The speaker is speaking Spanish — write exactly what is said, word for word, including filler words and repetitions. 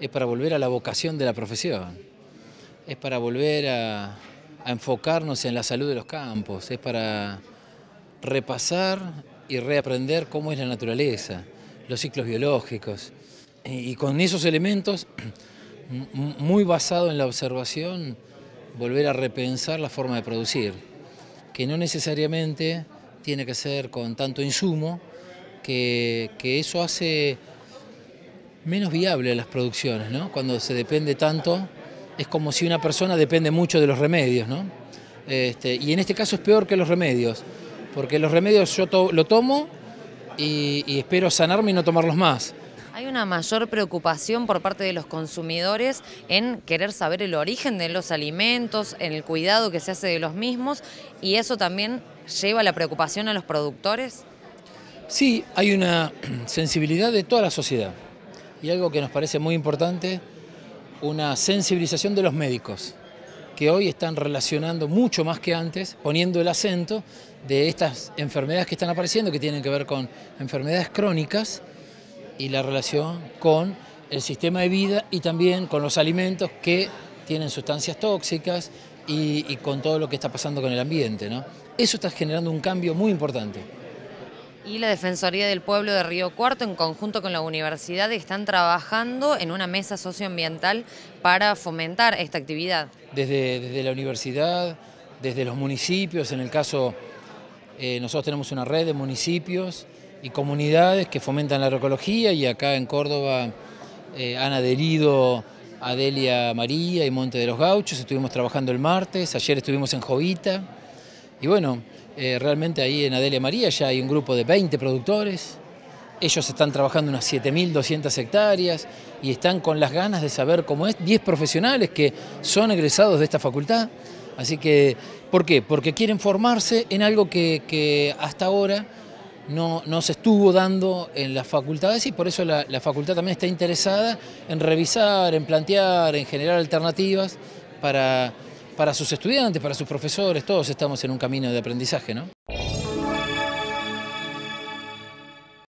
es para volver a la vocación de la profesión, es para volver a, a enfocarnos en la salud de los campos, es para repasar y reaprender cómo es la naturaleza, los ciclos biológicos. Y con esos elementos, muy basado en la observación, volver a repensar la forma de producir, que no necesariamente tiene que ser con tanto insumo, que, que eso hace menos viable las producciones, ¿no? Cuando se depende tanto, es como si una persona depende mucho de los remedios, ¿no? Este, y en este caso es peor que los remedios, porque los remedios yo to lo tomo y, y espero sanarme y no tomarlos más. Hay una mayor preocupación por parte de los consumidores en querer saber el origen de los alimentos, en el cuidado que se hace de los mismos, y eso también lleva la preocupación a los productores. Sí, hay una sensibilidad de toda la sociedad y algo que nos parece muy importante, una sensibilización de los médicos, que hoy están relacionando mucho más que antes, poniendo el acento de estas enfermedades que están apareciendo, que tienen que ver con enfermedades crónicas, y la relación con el sistema de vida y también con los alimentos que tienen sustancias tóxicas y, y con todo lo que está pasando con el ambiente, ¿no? Eso está generando un cambio muy importante. Y la Defensoría del Pueblo de Río Cuarto, en conjunto con la universidad, están trabajando en una mesa socioambiental para fomentar esta actividad. Desde, desde la universidad, desde los municipios, en el caso, eh, nosotros tenemos una red de municipios y comunidades que fomentan la agroecología, y acá en Córdoba eh, han adherido Adelia María y Monte de los Gauchos. Estuvimos trabajando el martes, ayer estuvimos en Jovita, y bueno, eh, realmente ahí en Adelia María ya hay un grupo de veinte productores, ellos están trabajando unas siete mil doscientas hectáreas y están con las ganas de saber cómo es, diez profesionales que son egresados de esta facultad, así que, ¿por qué? Porque quieren formarse en algo que, que hasta ahora No, no se estuvo dando en las facultades, y por eso la, la facultad también está interesada en revisar, en plantear, en generar alternativas para, para sus estudiantes, para sus profesores. Todos estamos en un camino de aprendizaje, ¿no?